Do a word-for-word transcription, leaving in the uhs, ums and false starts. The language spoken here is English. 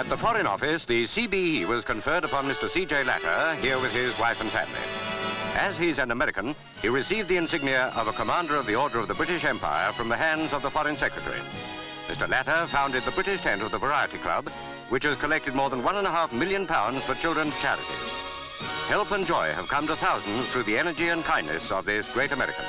At the Foreign Office, the C B E was conferred upon Mister C J Latta, here with his wife and family. As he's an American, he received the insignia of a Commander of the Order of the British Empire from the hands of the Foreign Secretary. Mister Latta founded the British tent of the Variety Club, which has collected more than one and a half million pounds for children's charities. Help and joy have come to thousands through the energy and kindness of this great American.